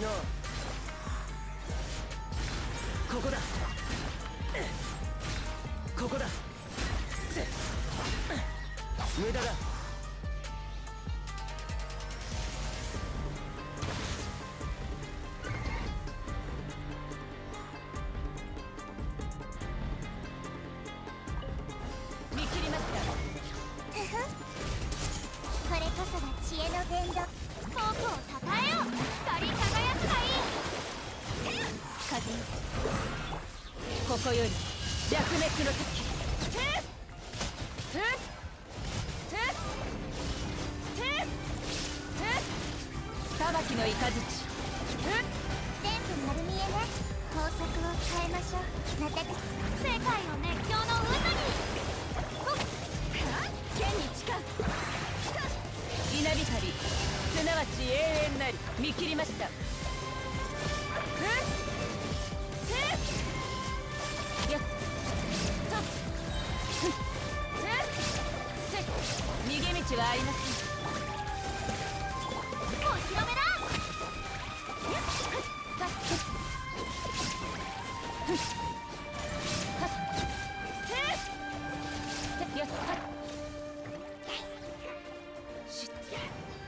のここだ、ここだ、無駄だ。見切りましたこれこそが知恵の伝道。僕をたたえよう。光り輝くがいい。風よ、ここより弱滅の時。裁きの雷全部丸見えね。法則を変えましょう。また世界を熱狂の渦に。剣に誓う稲光、すなわち永遠なり。見切りました。逃げ道はありません。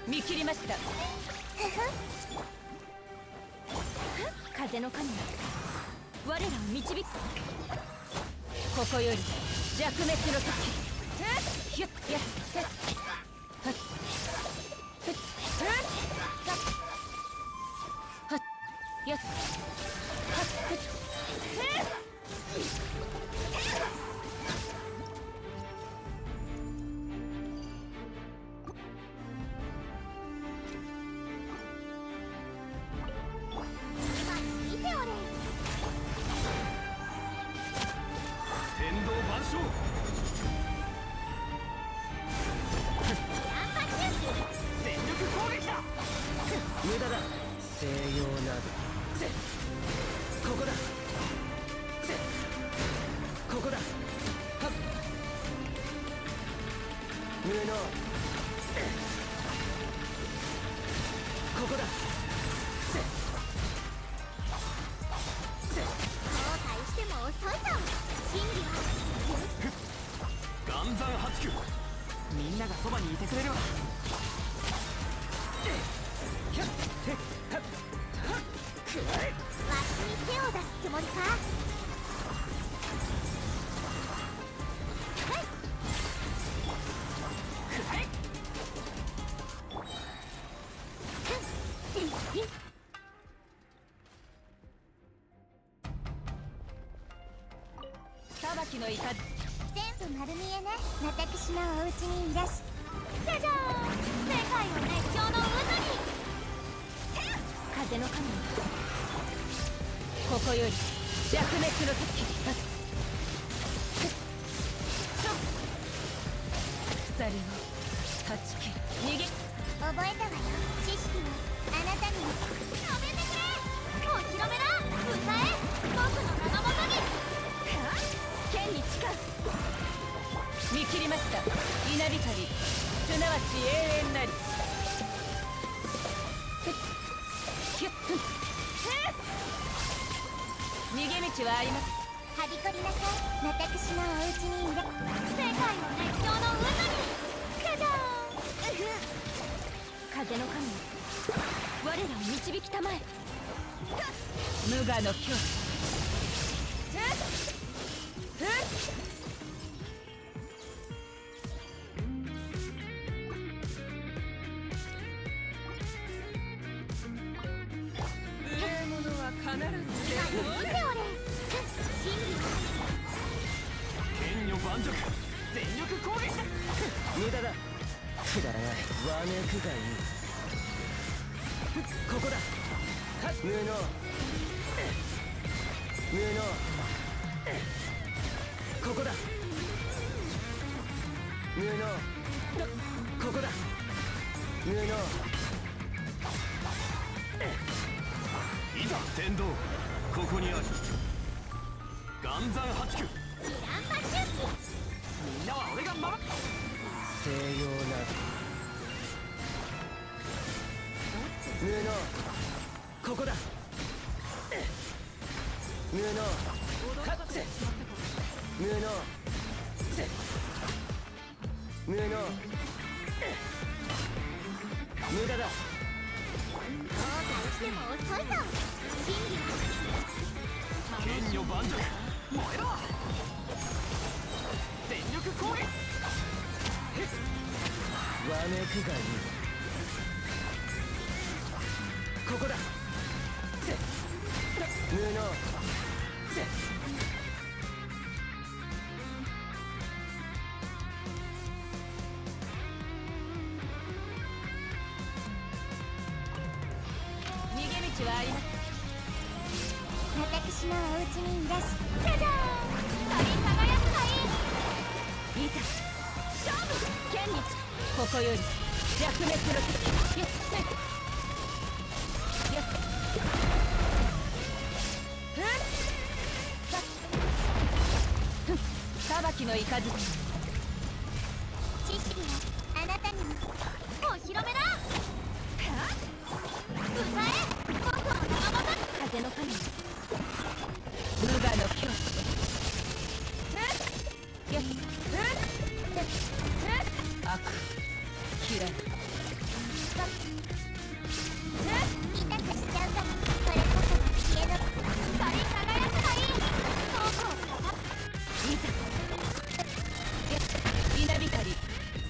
見切りました風の神が我らを導く。ここより弱滅の時。無駄だ。西洋などここだ、ここだ。無能、ここだ。後退しても遅いぞ。真理は岩山八九。みんながそばにいてくれるわ。わしに手を出すつもりか。裁きのいたず全部丸見えね。私のおうちにいらし。じゃじゃーん、世界を熱狂の渦に。風の神、ここより弱滅の時。鎖を断ち切る。逃げ覚えたわよ。知識はあなたに。やめてくれ。お披露目だ。歌え、僕の名のもとに。剣に誓う。見切りました。稲光、すなわち永遠なり。逃げ道はあります。はびこりなさい。私のおうちにいる。世界の熱狂の渦に。じゃーん風の神、我らを導きたまえ。無我の境地。無駄だ。くだらないわめくがいい。ここだ。無能、無能、ここだ。無能、ここだ。無能、いざ天道、ここにある。岩山八九。みんなは俺が守る。西洋など無能、無能、ここだ。無能カッツ、無能無能、無駄だ。どう倒しても遅いぞ。剣女盤石、燃えろ全力攻撃。わめくがいい。ここだ。無能逃げ道はあります。私のお家にいらし、じゃじゃーん、鳥輝くがいい。いざ勝負。剣にここより弱滅のよっ。さばきのいかず、知識はあなたにもお披露目だ。歌え僕の仲間だ。風の神無我の教師。よっ悪嫌い痛くしちゃうから。これこそが知恵の鳥輝くがいい。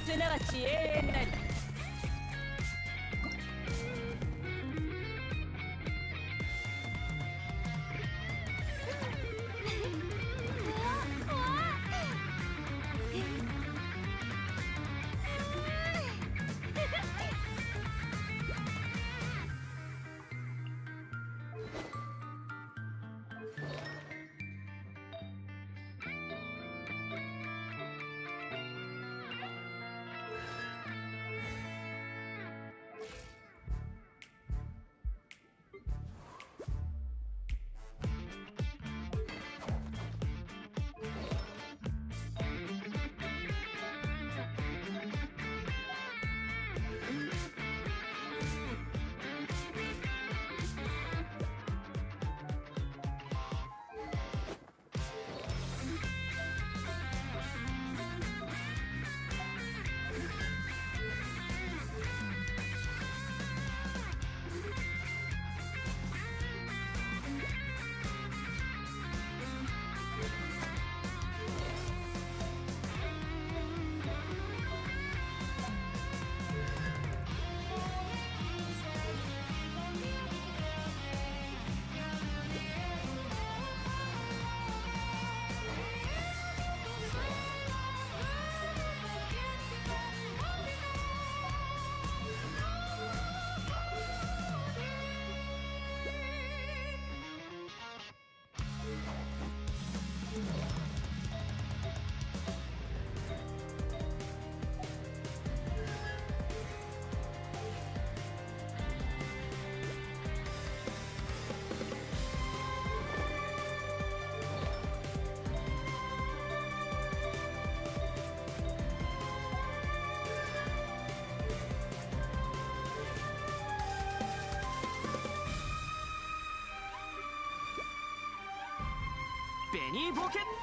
すなわち永遠なり。ベニー冒険